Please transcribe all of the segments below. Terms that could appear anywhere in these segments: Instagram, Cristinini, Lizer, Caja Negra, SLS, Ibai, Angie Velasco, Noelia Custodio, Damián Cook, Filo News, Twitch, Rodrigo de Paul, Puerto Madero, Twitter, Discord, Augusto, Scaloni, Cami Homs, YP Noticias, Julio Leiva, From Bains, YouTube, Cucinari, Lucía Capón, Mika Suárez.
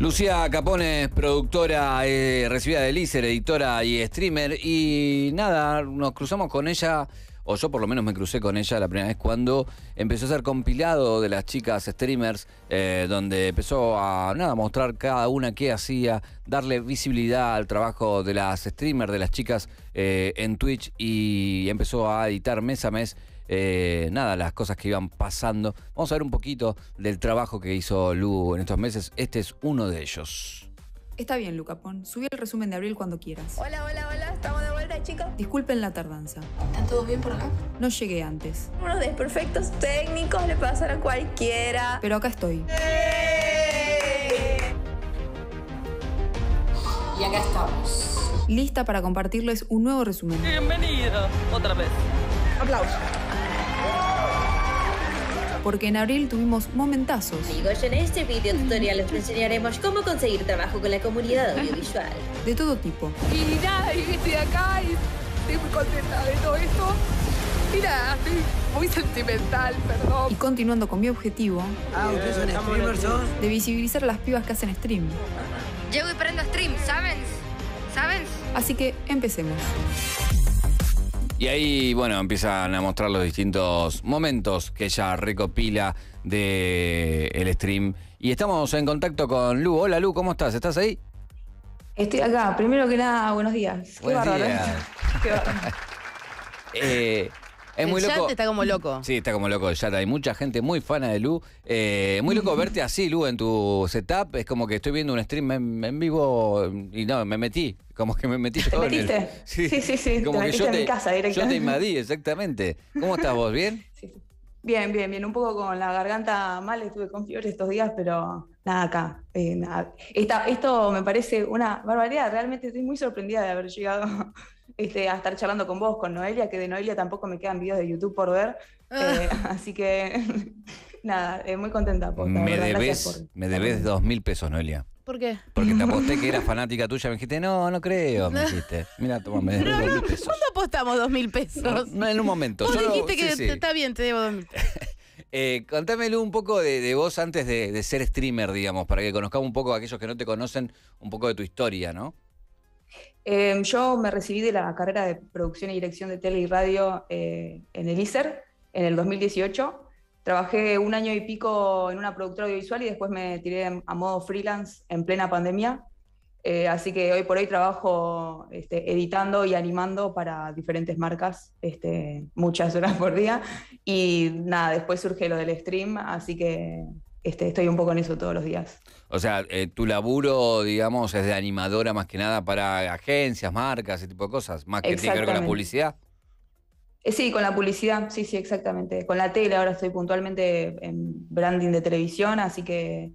Lucía Capón es productora recibida de Lizer, editora y streamer. Y nada, nos cruzamos con ella, o yo por lo menos me crucé con ella la primera vez cuando empezó a ser compilado de las chicas streamers, donde empezó a nada, mostrar cada una qué hacía, darle visibilidad al trabajo de las streamers, de las chicas en Twitch, y empezó a editar mes a mes nada, las cosas que iban pasando. Vamos a ver un poquito del trabajo que hizo Lu en estos meses. Este es uno de ellos. Está bien, Lu Capón. Subí el resumen de abril cuando quieras. Hola, hola, hola. Estamos de vuelta, chicos. Disculpen la tardanza. ¿Están todos bien por acá? No llegué antes. Unos desperfectos técnicos le pasan a cualquiera. Pero acá estoy. Y acá estamos. Lista para compartirles un nuevo resumen. Bienvenido. Otra vez. Aplausos. Porque en abril tuvimos momentazos. Amigos, en este video tutorial os enseñaremos cómo conseguir trabajo con la comunidad audiovisual. De todo tipo. Y nada, estoy acá y estoy muy contenta de todo esto. Mira, estoy muy sentimental, perdón. Y continuando con mi objetivo... ¿ustedes son streamers? De visibilizar a las pibas que hacen stream. Llego y prendo stream, ¿saben? ¿Saben? Así que empecemos. Y ahí, bueno, empiezan a mostrar los distintos momentos que ella recopila del stream. Y estamos en contacto con Lu. Hola, Lu, ¿cómo estás? ¿Estás ahí? Estoy acá. Primero que nada, buenos días. Buenos días. Qué bárbaro. Es muy loco. El chat está como loco. Sí, está como loco el chat. Hay mucha gente muy fana de Lu. Muy loco verte así, Lu, en tu setup. Es como que estoy viendo un stream en vivo y no, me metí. Como que me metí todo. ¿Te metiste? Sí. Como te que yo te, mi casa directamente. Yo te invadí, exactamente. ¿Cómo estás vos? ¿Bien? Sí. Bien, bien, bien. Un poco con la garganta mal, estuve con fiebre estos días, pero nada acá. Nada. Esto me parece una barbaridad. Realmente estoy muy sorprendida de haber llegado a estar charlando con vos, con Noelia, que de Noelia tampoco me quedan videos de YouTube por ver. Así que, nada, muy contenta. Por me debes 2.000 pesos, Noelia. ¿Por qué? Porque te aposté que era fanática tuya. Me dijiste, no creo, me dijiste. Mira, toma, me debes 2.000 pesos. ¿Cuándo apostamos 2.000 pesos? No, en un momento. Vos dijiste que sí. Está bien, te debo 2.000 pesos. Contámelo un poco de vos antes de ser streamer, digamos, para que conozcamos un poco a aquellos que no te conocen, un poco de tu historia, ¿no? Yo me recibí de la carrera de producción y dirección de tele y radio en el Lizer en el 2018. Trabajé un año y pico en una productora audiovisual y después me tiré a modo freelance en plena pandemia. Así que hoy por hoy trabajo editando y animando para diferentes marcas muchas horas por día. Y nada, después surge lo del stream, así que... estoy un poco en eso todos los días. O sea, tu laburo, digamos, es de animadora más que nada para agencias, marcas, ese tipo de cosas, más que tiene que ver con la publicidad. Sí, con la publicidad, sí, exactamente. Con la tele, ahora estoy puntualmente en branding de televisión, así que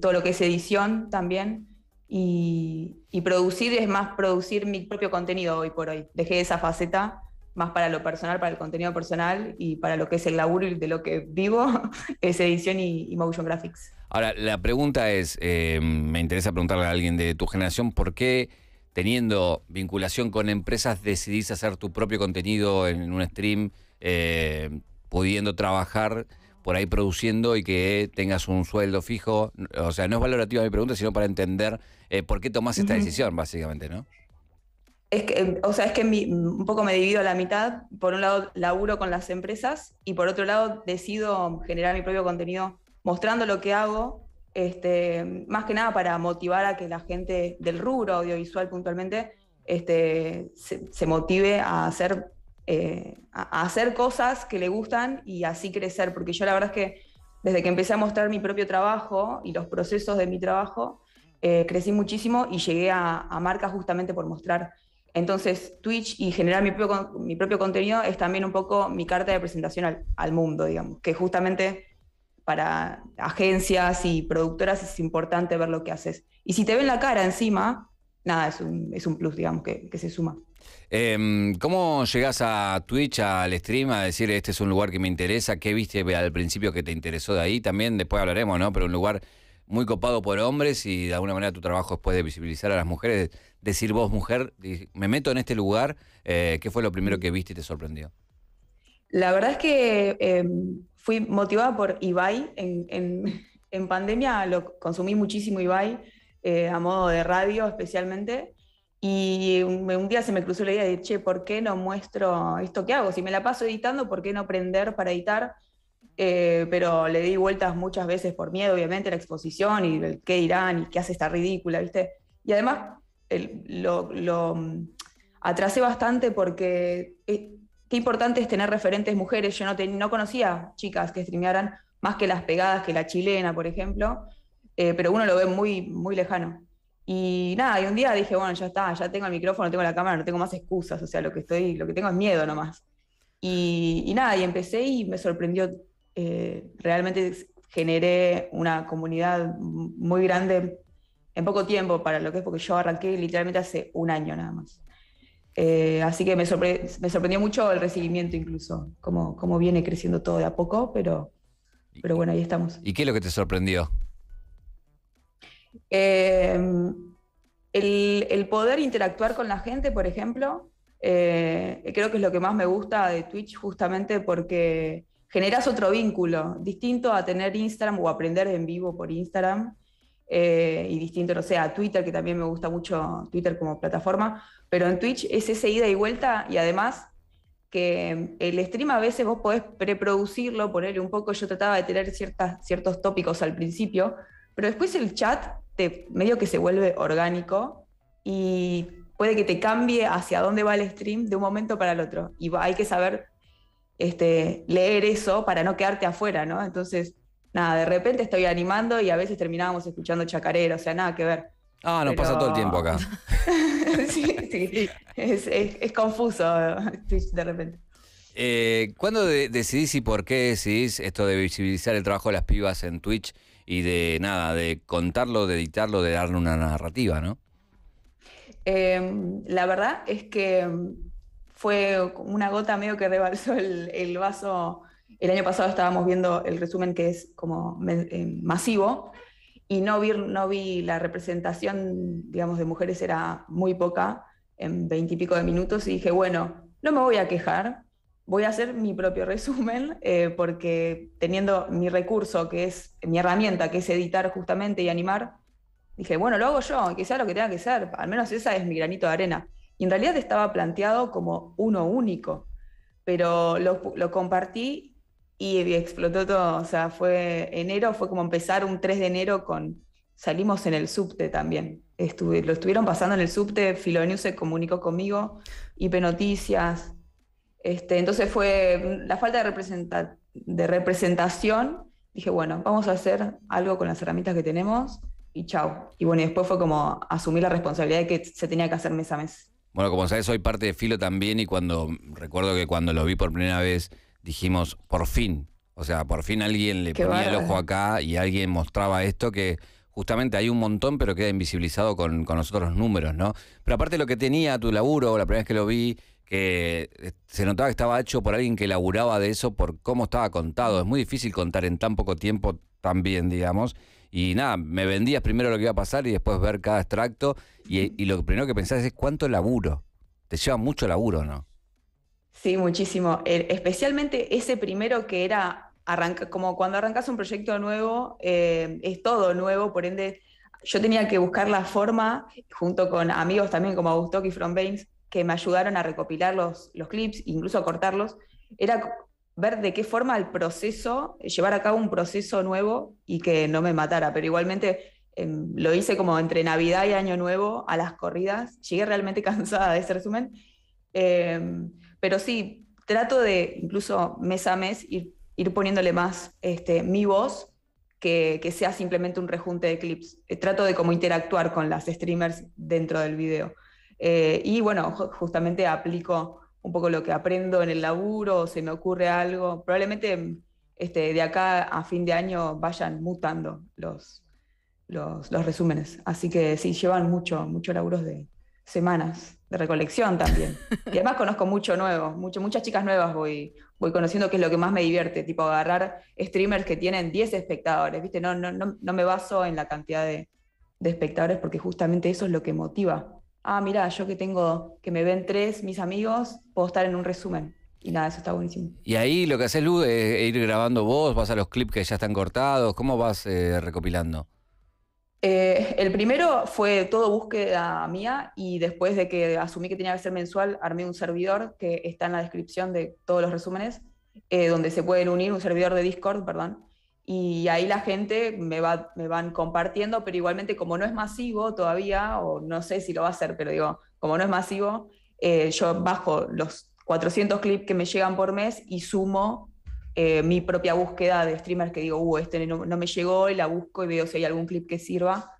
todo lo que es edición también. Y producir es más producir mi propio contenido hoy por hoy. Dejé esa faceta más para lo personal, para el contenido personal y para lo que es el laburo y de lo que vivo, es edición y motion graphics. Ahora, la pregunta es, me interesa preguntarle a alguien de tu generación, ¿por qué teniendo vinculación con empresas decidís hacer tu propio contenido en un stream, pudiendo trabajar por ahí produciendo y que tengas un sueldo fijo? O sea, no es valorativa mi pregunta, sino para entender por qué tomás esta decisión, básicamente, ¿no? Es que, un poco me divido a la mitad. Por un lado laburo con las empresas y por otro lado decido generar mi propio contenido mostrando lo que hago, más que nada para motivar a que la gente del rubro audiovisual puntualmente se motive a hacer, cosas que le gustan y así crecer, porque yo la verdad es que desde que empecé a mostrar mi propio trabajo y los procesos de mi trabajo, crecí muchísimo y llegué a marcas justamente por mostrar. Entonces, Twitch y generar mi propio contenido es también un poco mi carta de presentación al mundo, digamos, que justamente para agencias y productoras es importante ver lo que haces. Y si te ven la cara encima, nada, es un plus, digamos, que se suma. ¿Cómo llegás a Twitch, al stream, a decir este es un lugar que me interesa? ¿Qué viste al principio que te interesó de ahí? También después hablaremos, ¿no? Pero un lugar muy copado por hombres y de alguna manera tu trabajo después de visibilizar a las mujeres, decir vos mujer, me meto en este lugar, ¿qué fue lo primero que viste y te sorprendió? La verdad es que fui motivada por Ibai en, en, en pandemia lo consumí muchísimo Ibai, a modo de radio especialmente, y un día se me cruzó la idea de, che, ¿por qué no muestro esto que hago? Si me la paso editando, ¿por qué no aprender para editar? Pero le di vueltas muchas veces por miedo, obviamente, la exposición y el qué dirán y qué hace esta ridícula, ¿viste? Y además lo atrasé bastante porque qué importante es tener referentes mujeres. Yo no conocía chicas que streamearan más que las pegadas, que la chilena, por ejemplo, pero uno lo ve muy, muy lejano. Y nada, y un día dije, bueno, ya está, ya tengo el micrófono, tengo la cámara, no tengo más excusas, o sea, lo que tengo es miedo nomás. Y nada, y empecé y me sorprendió, realmente generé una comunidad muy grande en poco tiempo para lo que es, porque yo arranqué literalmente hace un año nada más. Así que me sorprendió mucho el recibimiento incluso, cómo viene creciendo todo de a poco, pero bueno, ahí estamos. ¿Y qué es lo que te sorprendió? El poder interactuar con la gente, por ejemplo, creo que es lo que más me gusta de Twitch, justamente porque generas otro vínculo, distinto a tener Instagram o aprender en vivo por Instagram, y distinto, no sé, a Twitter, que también me gusta mucho Twitter como plataforma, pero en Twitch es esa ida y vuelta, y además que el stream a veces vos podés preproducirlo, ponerle un poco, yo trataba de tener ciertos tópicos al principio, pero después el chat medio que se vuelve orgánico y puede que te cambie hacia dónde va el stream de un momento para el otro. Y hay que saber leer eso para no quedarte afuera, ¿no? Entonces, nada, de repente estoy animando y a veces terminábamos escuchando chacarera, o sea, nada que ver. Ah, nos pasa todo el tiempo acá. sí, es confuso Twitch de repente. ¿Cuándo decidís y por qué decidís esto de visibilizar el trabajo de las pibas en Twitch? Y de nada, de contarlo, de editarlo, de darle una narrativa, ¿no? La verdad es que fue una gota medio que rebalsó el vaso. El año pasado estábamos viendo el resumen, que es como masivo, y no vi la representación, digamos, de mujeres, era muy poca, en 20 y pico de minutos, y dije, bueno, no me voy a quejar, voy a hacer mi propio resumen, porque teniendo mi recurso, que es mi herramienta, que es editar justamente y animar, dije, bueno, lo hago yo, que sea lo que tenga que ser, al menos esa es mi granito de arena. Y en realidad estaba planteado como uno único, pero lo compartí y explotó todo. O sea, fue como empezar un 3 de enero salimos en el subte también. Lo estuvieron pasando en el subte, Filo News se comunicó conmigo, YP Noticias. Entonces fue la falta de representación. Dije, bueno, vamos a hacer algo con las herramientas que tenemos y chau. Y bueno, y después fue como asumir la responsabilidad de que se tenía que hacer mes a mes. Bueno, como sabes, soy parte de Filo también, y recuerdo que cuando lo vi por primera vez dijimos, por fin. O sea, por fin alguien le ponía el ojo acá y alguien mostraba esto que... Justamente hay un montón, pero queda invisibilizado con los otros números, ¿no? Pero aparte lo que tenía tu laburo, la primera vez que lo vi, que se notaba que estaba hecho por alguien que laburaba de eso, por cómo estaba contado. Es muy difícil contar en tan poco tiempo también, digamos. Y nada, me vendías primero lo que iba a pasar y después ver cada extracto. Y lo primero que pensás es cuánto laburo. Te lleva mucho laburo, ¿no? Sí, muchísimo. Especialmente ese primero que era... como cuando arrancas un proyecto nuevo, es todo nuevo, por ende yo tenía que buscar la forma, junto con amigos también como Augusto y From Bains, que me ayudaron a recopilar los clips, incluso a cortarlos. Era ver de qué forma el proceso, llevar a cabo un proceso nuevo y que no me matara, pero igualmente lo hice como entre Navidad y Año Nuevo, a las corridas. Llegué realmente cansada de ese resumen, pero sí, trato de incluso mes a mes ir poniéndole más mi voz, que sea simplemente un rejunte de clips. Trato de como interactuar con las streamers dentro del video. Y bueno, justamente aplico un poco lo que aprendo en el laburo, o se me ocurre algo. Probablemente de acá a fin de año vayan mutando los resúmenes. Así que sí, llevan mucho laburos de semanas de recolección también. Y además conozco mucho nuevo, muchas chicas nuevas voy conociendo, que es lo que más me divierte, tipo agarrar streamers que tienen 10 espectadores, ¿viste? No me baso en la cantidad de espectadores, porque justamente eso es lo que motiva. Ah, mirá, yo que me ven 3 mis amigos, puedo estar en un resumen. Y nada, eso está buenísimo. Y ahí lo que haces, Lu, es ir grabando vos, vas a los clips que ya están cortados, ¿cómo vas recopilando? El primero fue todo búsqueda mía, y después de que asumí que tenía que ser mensual, armé un servidor que está en la descripción de todos los resúmenes, donde se pueden unir, un servidor de Discord, perdón, y ahí la gente me van compartiendo, pero igualmente como no es masivo todavía, o no sé si lo va a hacer, pero digo, como no es masivo, yo bajo los 400 clips que me llegan por mes y sumo mi propia búsqueda de streamers que digo, este no me llegó, y la busco y veo si hay algún clip que sirva.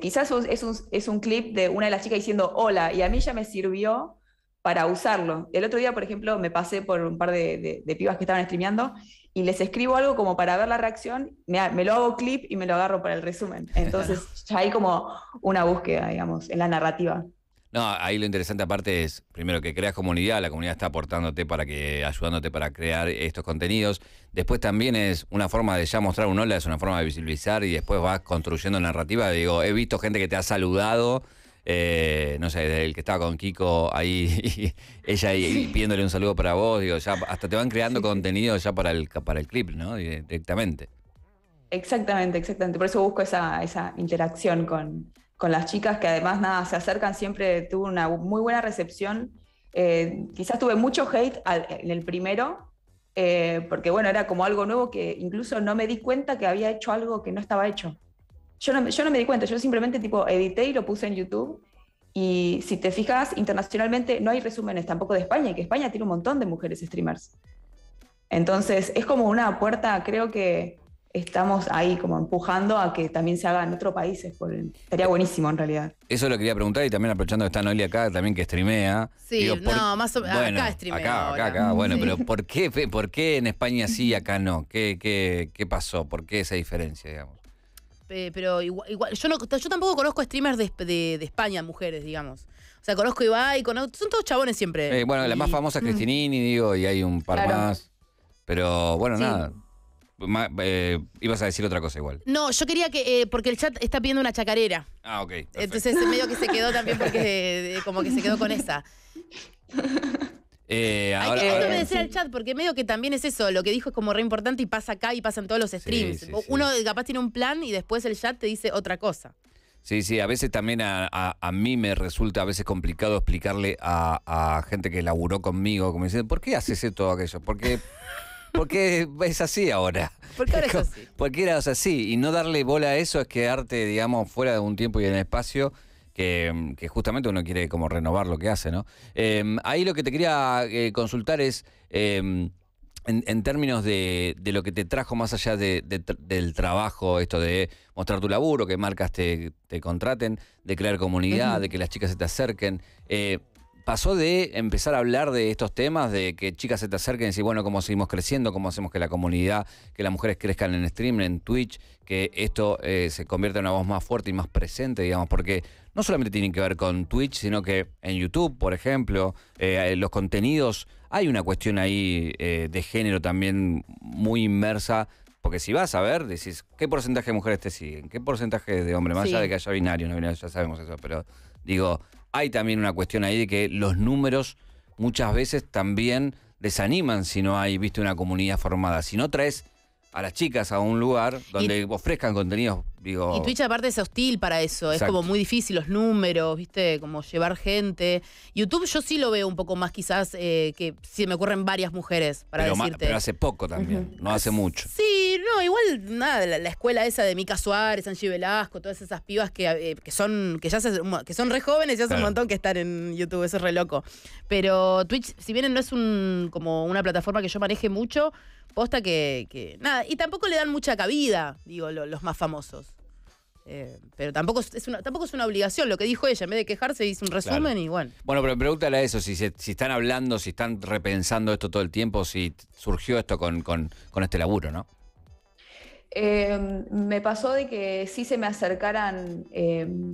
Quizás es un clip de una de las chicas diciendo hola, y a mí ya me sirvió para usarlo. El otro día, por ejemplo, me pasé por un par de pibas que estaban streameando y les escribo algo como para ver la reacción, me lo hago clip y me lo agarro para el resumen. Entonces ya hay como una búsqueda, digamos, en la narrativa. No, ahí lo interesante aparte es, primero, que creas comunidad, la comunidad está aportándote para que, ayudándote para crear estos contenidos. Después también es una forma de ya mostrar un hola, es una forma de visibilizar, y después vas construyendo narrativa. Digo, he visto gente que te ha saludado, no sé, el que estaba con Kiko ahí, ella pidiéndole un saludo para vos, digo, ya hasta te van creando contenido ya para el clip, ¿no? Directamente. Exactamente. Por eso busco esa interacción con las chicas, que además nada, se acercan siempre. Tuve una muy buena recepción, quizás tuve mucho hate en el primero, porque bueno, era como algo nuevo que incluso no me di cuenta que había hecho algo que no estaba hecho. Yo no me di cuenta, yo simplemente tipo edité y lo puse en YouTube, y si te fijas, internacionalmente no hay resúmenes tampoco de España, y que España tiene un montón de mujeres streamers. Entonces es como una puerta, creo que estamos ahí como empujando a que también se haga en otros países. Estaría buenísimo en realidad. Eso lo quería preguntar, y también aprovechando que está Noelia acá, también que streamea. Sí, digo, más o menos, bueno, acá streamea. Acá, bueno, sí. Pero ¿por qué en España sí y acá no? ¿Qué pasó? ¿Por qué esa diferencia, digamos? Pero igual yo tampoco conozco streamers de España, mujeres, digamos. O sea, conozco Ibai, son todos chabones siempre. Bueno, la más famosa es Cristinini, digo, y hay un par más. Pero bueno, sí. Nada. Ibas a decir otra cosa igual. No, yo quería que, porque el chat está pidiendo una chacarera. Ah, ok. Perfecto. Entonces medio que se quedó también porque como que se quedó con esa. Hay que obedecer al chat, porque medio que también es eso, lo que dijo es como re importante, y pasa acá y pasan todos los streams. Sí. Uno capaz tiene un plan y después el chat te dice otra cosa. Sí, a veces también a mí me resulta a veces complicado explicarle a gente que laburó conmigo, como diciendo, ¿por qué haces todo aquello? Porque es así ahora. Porque ahora es así. Porque era así. Y no darle bola a eso es quedarte, digamos, fuera de un tiempo y en espacio que justamente uno quiere como renovar lo que hace, ¿no? Ahí lo que te quería consultar es, en términos de lo que te trajo más allá del trabajo, esto de mostrar tu laburo, que marcas te contraten, de crear comunidad, de que las chicas se te acerquen. Pasó de empezar a hablar de estos temas, de que chicas se te acerquen y decir, bueno, cómo seguimos creciendo, cómo hacemos que la comunidad, que las mujeres crezcan en stream, en Twitch, que esto se convierta en una voz más fuerte y más presente, digamos, porque no solamente tienen que ver con Twitch, sino que en YouTube, por ejemplo, los contenidos, hay una cuestión ahí de género también muy inmersa, porque si vas a ver, decís, ¿qué porcentaje de mujeres te siguen? ¿Qué porcentaje de hombres? Más allá de que haya binarios, ya sabemos eso, pero digo, hay también una cuestión ahí de que los números muchas veces también desaniman si no hay, viste, una comunidad formada. Si no traes a las chicas a un lugar donde ofrezcan contenidos, digo. Y Twitch aparte es hostil para eso. Exacto. Es como muy difícil los números, viste, como llevar gente. YouTube yo sí lo veo un poco más, quizás, que se me ocurren varias mujeres para decirte. Pero hace poco también, no hace mucho. Sí, no, igual nada, la escuela esa de Mika Suárez, Angie Velasco, todas esas pibas que son re jóvenes y hace un montón que están en YouTube, eso es re loco. Pero Twitch, si bien no es como una plataforma que yo maneje mucho, posta que nada, y tampoco le dan mucha cabida, digo, los más famosos. Pero tampoco es una obligación lo que dijo ella, en vez de quejarse hizo un resumen y bueno. Bueno, pero pregúntale a eso, si están hablando, si están repensando esto todo el tiempo, si surgió esto con este laburo, ¿no? Me pasó de que sí se me acercaran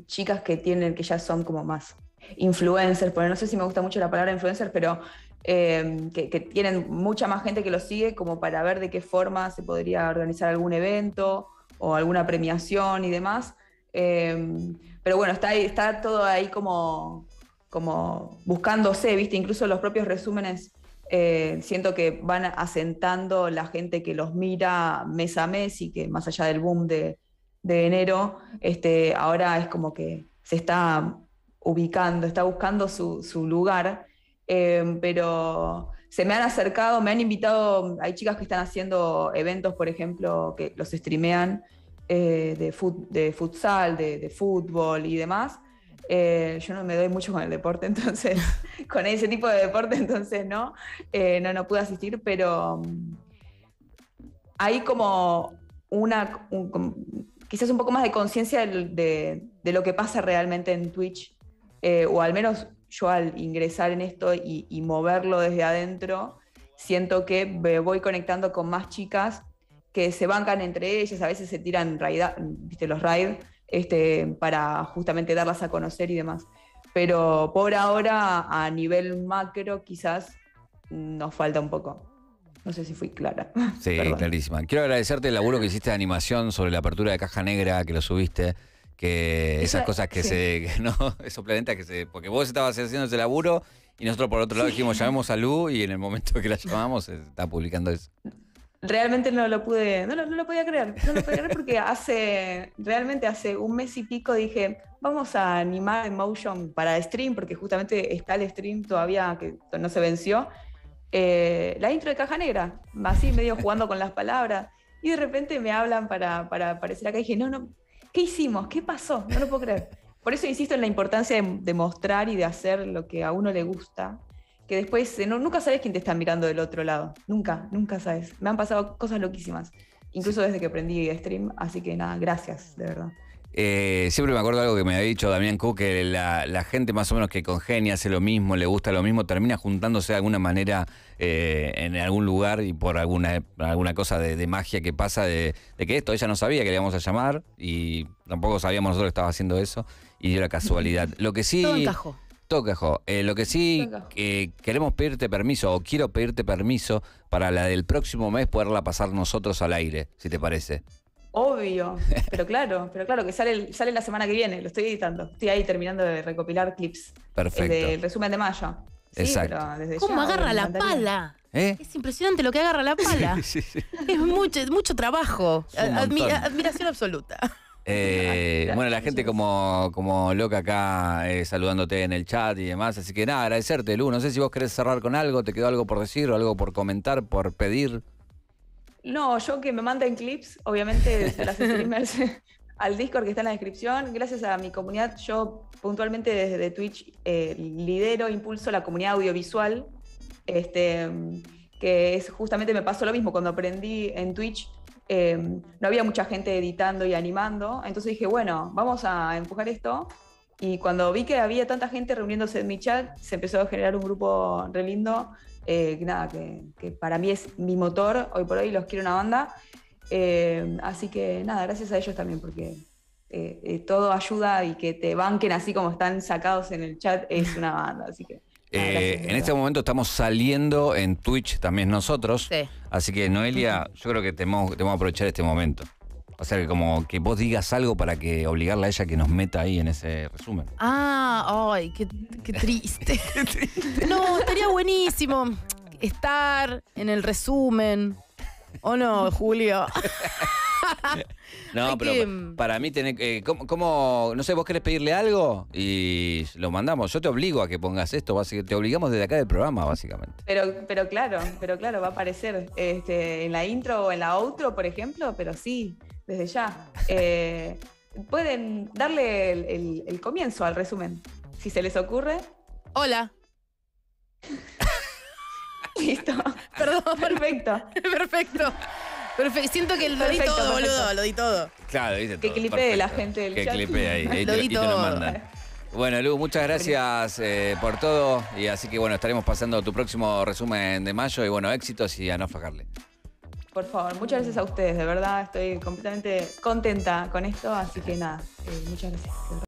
chicas que ya son como más influencers, porque no sé si me gusta mucho la palabra influencer, pero que tienen mucha más gente que los sigue, como para ver de qué forma se podría organizar algún evento o alguna premiación y demás. Pero bueno, está todo ahí como buscándose, ¿viste? Incluso los propios resúmenes Siento que van asentando la gente que los mira mes a mes y que más allá del boom de enero, ahora es como que se está ubicando, está buscando su lugar, pero se me han acercado, me han invitado, hay chicas que están haciendo eventos, por ejemplo, que los streamean de futsal, de fútbol y demás. Yo no me doy mucho con el deporte, entonces, con ese tipo de deporte, entonces no pude asistir, pero hay como quizás un poco más de conciencia de lo que pasa realmente en Twitch, o al menos yo al ingresar en esto y moverlo desde adentro, siento que me voy conectando con más chicas que se bancan entre ellas, a veces se tiran los raids, para justamente darlas a conocer y demás. Pero por ahora, a nivel macro, quizás nos falta un poco. No sé si fui clara. Sí, clarísima. Quiero agradecerte el laburo que hiciste de animación sobre la apertura de Caja Negra, que lo subiste, que esas cosas que esos planetas que se... Porque vos estabas haciendo ese laburo y nosotros por otro lado dijimos, llamemos a Lu, y en el momento que la llamamos se está publicando eso. Realmente no lo podía creer porque realmente hace un mes y pico dije, vamos a animar Emotion para stream, porque justamente está el stream todavía que no se venció, la intro de Caja Negra, así medio jugando con las palabras, y de repente me hablan para aparecer acá y dije, no, ¿qué hicimos? ¿Qué pasó? No lo puedo creer. Por eso insisto en la importancia de mostrar y de hacer lo que a uno le gusta, que después nunca sabes quién te está mirando del otro lado. Nunca sabes. Me han pasado cosas loquísimas, incluso desde que aprendí stream. Así que nada, gracias, de verdad. Siempre me acuerdo algo que me había dicho Damián Cook, que la gente más o menos que congenia, hace lo mismo, le gusta lo mismo, termina juntándose de alguna manera en algún lugar, y por alguna cosa de magia que pasa de que esto, ella no sabía que le íbamos a llamar y tampoco sabíamos nosotros que estaba haciendo eso, y dio la casualidad. Lo que sí... Todo encajó. Tocajo, lo que sí queremos pedirte permiso, o quiero pedirte permiso, para la del próximo mes poderla pasar nosotros al aire, si te parece. Obvio, pero claro que sale la semana que viene, lo estoy editando, estoy ahí terminando de recopilar clips. Perfecto. El resumen de mayo. Sí, exacto. ¿Cómo agarra la pala? ¿Eh? Es impresionante lo que agarra la pala. Sí. Es mucho trabajo, admiración absoluta. Bueno, la gente como loca acá saludándote en el chat y demás. Así que nada, agradecerte, Lu. No sé si vos querés cerrar con algo, te quedó algo por decir o algo por comentar, por pedir. No, yo que me manden clips, obviamente, de las streamers al Discord que está en la descripción. Gracias a mi comunidad, yo puntualmente desde Twitch lidero, impulso la comunidad audiovisual, que es justamente, me pasó lo mismo cuando aprendí en Twitch. No había mucha gente editando y animando, entonces dije, bueno, vamos a empujar esto, y cuando vi que había tanta gente reuniéndose en mi chat, se empezó a generar un grupo re lindo, que para mí es mi motor, hoy por hoy los quiero una banda, así que nada, gracias a ellos también, porque todo ayuda, y que te banquen así como están sacados en el chat es una banda, así que... en este momento estamos saliendo en Twitch también nosotros, sí. Así que Noelia, yo creo que te vamos a aprovechar este momento. O sea, que como que vos digas algo para que obligarla a ella que nos meta ahí en ese resumen. Ay, qué triste. No, estaría buenísimo estar en el resumen. ¿O no, Julio? No, pero para mí tenés, no sé, vos querés pedirle algo y lo mandamos. Yo te obligo a que pongas esto, te obligamos desde acá del programa, básicamente. Pero claro, va a aparecer en la intro o en la outro, por ejemplo, pero sí, desde ya. Pueden darle el comienzo al resumen, si se les ocurre. Hola. Listo. Perdón. Perfecto. Siento que lo di todo, boludo. Lo di todo. Claro, dice todo. Que clipee la gente del chat. Que clipee ahí. Lo di todo. Bueno, Lu, muchas gracias por todo. Y así que bueno, estaremos pasando tu próximo resumen de mayo. Y bueno, éxitos y a no fajarle. Por favor, muchas gracias a ustedes. De verdad, estoy completamente contenta con esto. Así que nada, muchas gracias.